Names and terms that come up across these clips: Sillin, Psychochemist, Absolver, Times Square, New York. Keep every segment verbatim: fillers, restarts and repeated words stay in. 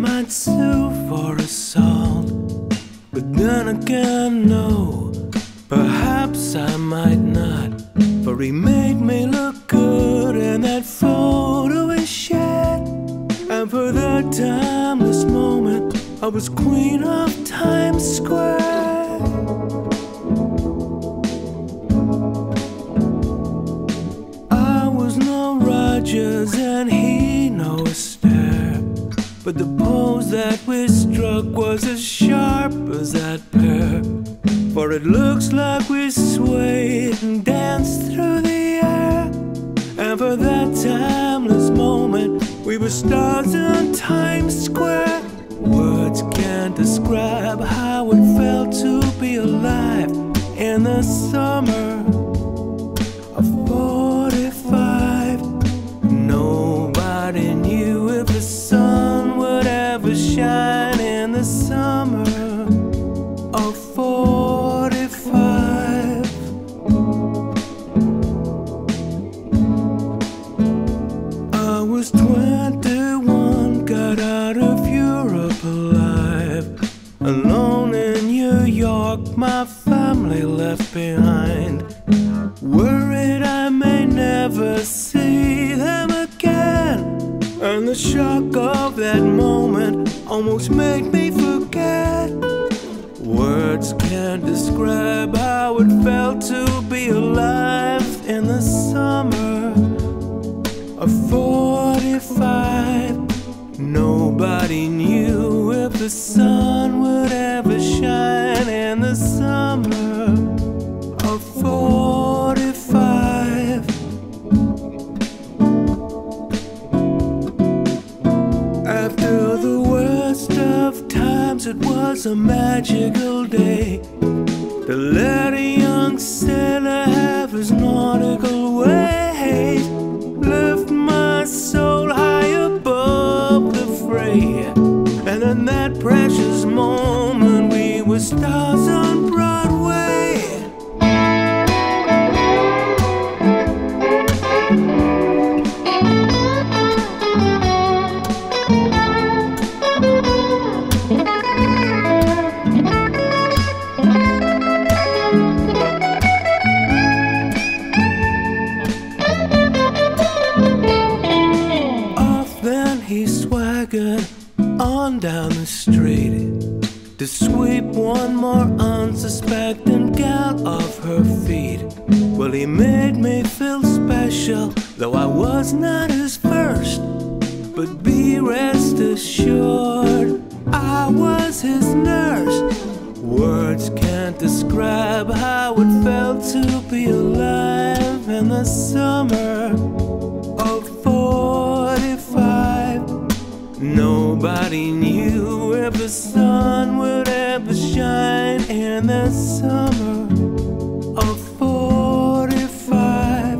might sue for assault, but then again, no, perhaps I might not. For he made me look good in that photo he shared, and for the timeless moment, I was queen of Times Square. I was no Rogers and he no Stair, but the pose that we struck was as sharp as that pair. For it looks like we swayed and danced through the air, and for that timeless moment, we were stars in Times Square. Words can't describe how it felt to be alive in the summer of forty-five. Nobody knew if the sun would ever shine in the summer of forty-five. twenty-one, got out of Europe alive, alone in New York, my family left behind, worried I may never see them again, and the shock of that moment almost made me forget. Words can't describe how it felt to be alive in the summer of forty-five. Nobody knew if the sun would ever shine in the summer of forty-five. After the worst of times, it was a magical day to let a young sailor have his nautical ways. Left my soul high above the fray, and in that precious moment we were stars on Broadway. He swaggered on down the street to sweep one more unsuspecting gal off her feet. Well, he made me feel special, though I was not his first. But be rest assured, I was his nurse. Words can't describe how it felt to be alive in the summer of forty-five. Nobody knew if the sun would ever shine in the summer of forty-five.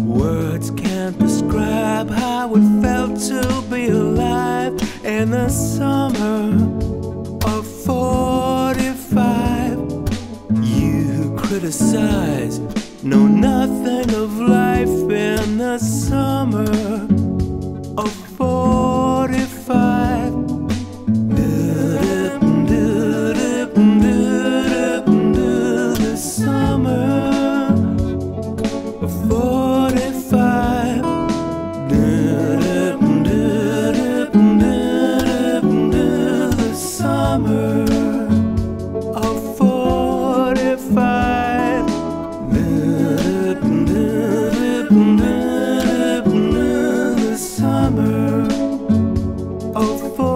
Words can't describe how it felt to be alive in the summer of forty-five. You criticize, know nothing of life in the summer of forty-five. Oh,